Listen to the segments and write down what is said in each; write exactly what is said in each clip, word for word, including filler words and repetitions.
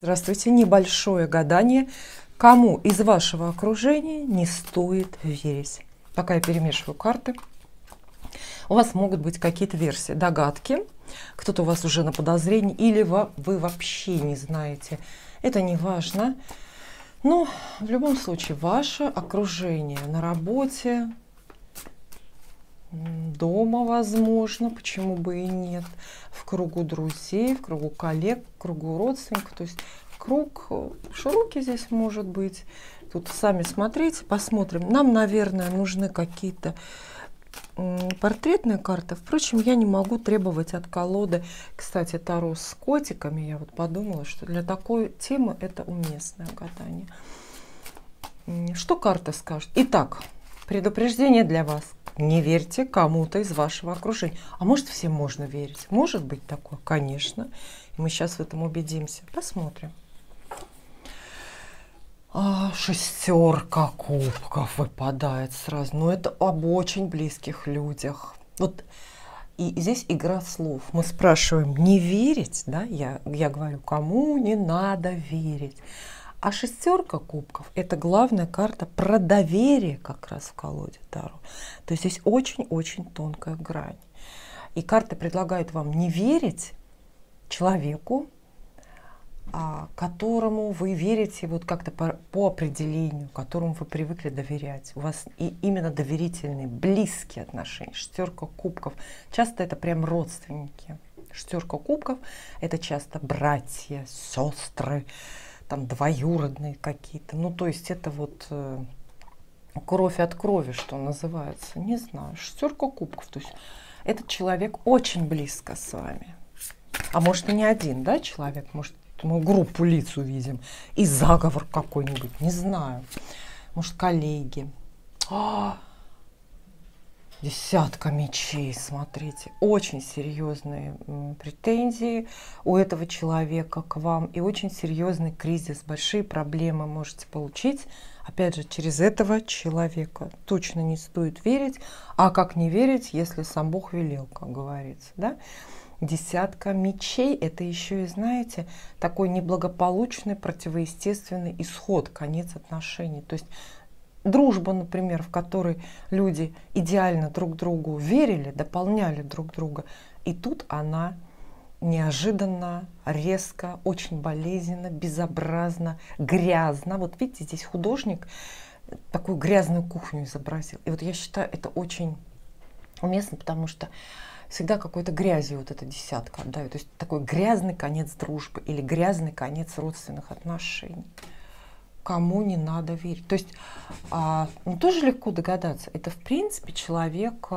Здравствуйте. Небольшое гадание. Кому из вашего окружения не стоит верить? Пока я перемешиваю карты. У вас могут быть какие-то версии, догадки. Кто-то у вас уже на подозрении. Или вы вообще не знаете. Это не важно. Но в любом случае ваше окружение на работе, дома, возможно, почему бы и нет, в кругу друзей, в кругу коллег, в кругу родственников, то есть круг широкий здесь может быть. Тут сами смотрите, посмотрим. Нам, наверное, нужны какие-то портретные карты. Впрочем, я не могу требовать от колоды, кстати, таро с котиками. Я вот подумала, что для такой темы это уместное гадание. Что карта скажет? Итак, предупреждение для вас. Не верьте кому-то из вашего окружения. А может, всем можно верить? Может быть такое? Конечно. И мы сейчас в этом убедимся. Посмотрим. А, шестерка кубков выпадает сразу. Но это об очень близких людях. Вот. И здесь игра слов. Мы спрашиваем, не верить? Да? Я, я говорю, кому не надо верить. А шестерка кубков – это главная карта про доверие как раз в колоде таро. То есть здесь очень-очень тонкая грань. И карта предлагает вам не верить человеку, которому вы верите вот как-то по, по определению, которому вы привыкли доверять. У вас и именно доверительные, близкие отношения. Шестерка кубков. Часто это прям родственники. Шестерка кубков – это часто братья, сестры, там двоюродные какие-то, ну то есть это вот э, кровь от крови, что называется, не знаю, шестерка кубков, то есть этот человек очень близко с вами, а может и не один, да, человек, может мы группу лиц увидим и заговор какой-нибудь, не знаю, может коллеги. А-а-а! Десятка мечей, смотрите, очень серьезные претензии у этого человека к вам и очень серьезный кризис, большие проблемы можете получить, опять же, через этого человека. Точно не стоит верить, а как не верить, если сам Бог велел, как говорится, да? Десятка мечей, это еще и, знаете, такой неблагополучный, противоестественный исход, конец отношений, то есть дружба, например, в которой люди идеально друг другу верили, дополняли друг друга, и тут она неожиданно, резко, очень болезненно, безобразно, грязно. Вот видите, здесь художник такую грязную кухню изобразил. И вот я считаю, это очень уместно, потому что всегда какой-то грязью вот эта десятка отдает. То есть такой грязный конец дружбы или грязный конец родственных отношений. Кому не надо верить. То есть а, ну, тоже легко догадаться. Это, в принципе, человек,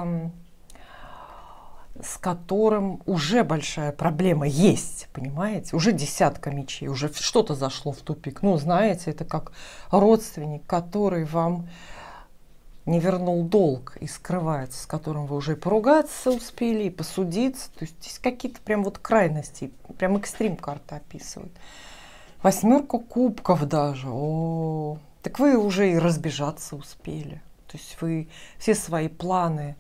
с которым уже большая проблема есть, понимаете? Уже десятка мечей, уже что-то зашло в тупик. Ну, знаете, это как родственник, который вам не вернул долг и скрывается, с которым вы уже и поругаться успели, и посудиться. То есть здесь какие-то прям вот крайности, прям экстрим карты описывают. Восьмерка кубков даже. О, так вы уже и разбежаться успели. То есть вы все свои планы,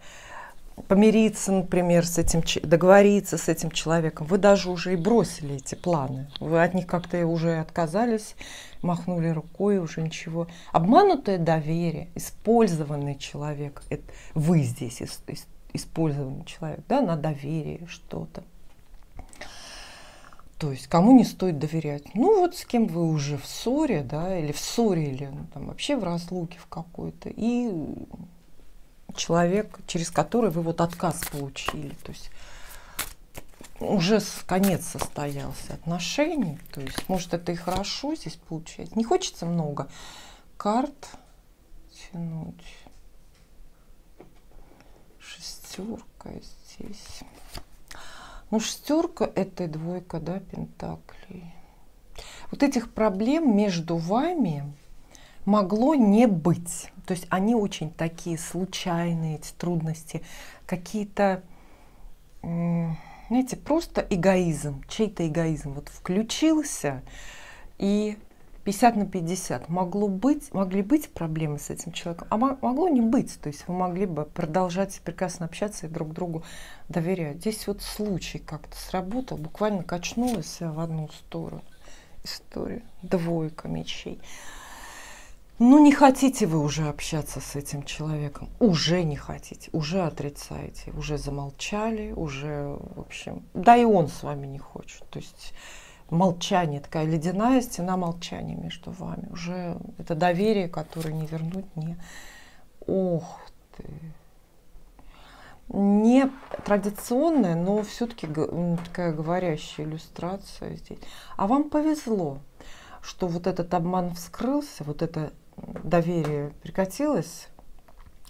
помириться, например, с этим, договориться с этим человеком, вы даже уже и бросили эти планы. Вы от них как-то уже отказались, махнули рукой, уже ничего. Обманутое доверие, использованный человек, это вы здесь использованный человек, да, на доверие что-то. То есть кому не стоит доверять? Ну вот с кем вы уже в ссоре, да, или в ссоре, или ну, там, вообще в разлуке в какой-то. И человек, через который вы вот отказ получили. То есть уже конец состоялся отношений. То есть может это и хорошо здесь получается. Не хочется много карт тянуть. Шестерка здесь. Ну, шестерка – это двойка, да, пентаклей. Вот этих проблем между вами могло не быть. То есть они очень такие случайные, эти трудности, какие-то, знаете, просто эгоизм, чей-то эгоизм. Вот включился, и пятьдесят на пятьдесят. Могло быть, могли быть проблемы с этим человеком, а могло не быть. То есть вы могли бы продолжать прекрасно общаться и друг другу доверять. Здесь вот случай как-то сработал, буквально качнулось в одну сторону. история. Двойка мечей. Ну, не хотите вы уже общаться с этим человеком. Уже не хотите, уже отрицаете, уже замолчали, уже, в общем... Да и он с вами не хочет. То есть молчание, такая ледяная стена молчания между вами. Уже это доверие, которое не вернуть, не... Ох ты... Не традиционная, но все-таки такая говорящая иллюстрация здесь. А вам повезло, что вот этот обман вскрылся, вот это доверие прекратилось,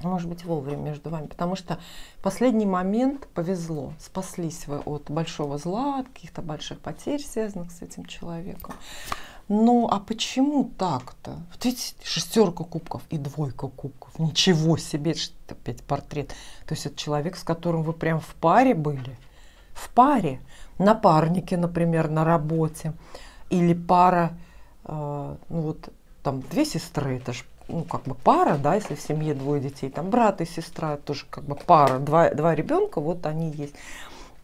может быть, вовремя между вами, потому что в последний момент повезло, спаслись вы от большого зла, от каких-то больших потерь, связанных с этим человеком. Ну, а почему так-то? Вот видите, шестерка кубков и двойка кубков. Ничего себе, это опять портрет. То есть это человек, с которым вы прям в паре были. В паре. Напарники, например, на работе. Или пара, э, ну вот там две сестры, это же, ну, как бы пара, да, если в семье двое детей, там брат и сестра, тоже как бы пара, два, два ребенка, вот они есть.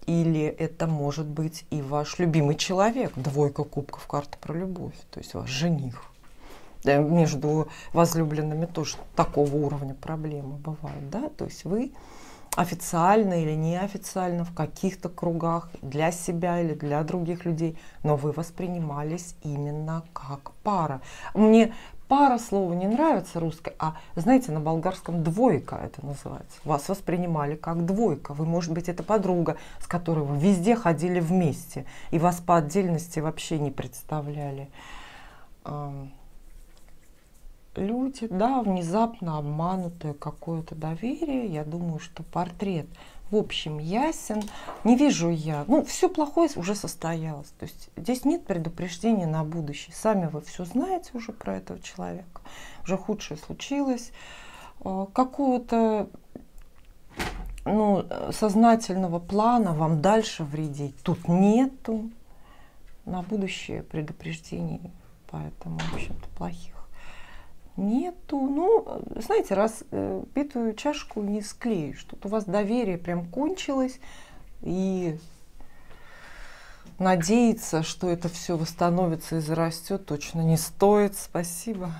Или это может быть и ваш любимый человек, двойка кубков, карта про любовь, то есть ваш жених. Между возлюбленными тоже такого уровня проблемы бывают, да, то есть вы официально или неофициально в каких-то кругах для себя или для других людей, но вы воспринимались именно как пара. Мне пара слово не нравится русское, а, знаете, на болгарском двойка это называется. Вас воспринимали как двойка. Вы, может быть, это подруга, с которой вы везде ходили вместе, и вас по отдельности вообще не представляли. Люди, да, внезапно обманутое какое-то доверие. Я думаю, что портрет, в общем, ясен. Не вижу я. Ну, все плохое уже состоялось. То есть здесь нет предупреждения на будущее. Сами вы все знаете уже про этого человека. Уже худшее случилось. Какого-то, ну, сознательного плана вам дальше вредить тут нету. На будущее предупреждений, поэтому, в общем-то, плохих нету. Ну, знаете, раз э, битую чашку не склеишь. Тут у вас доверие прям кончилось, и надеяться, что это все восстановится и зарастет, точно не стоит. Спасибо.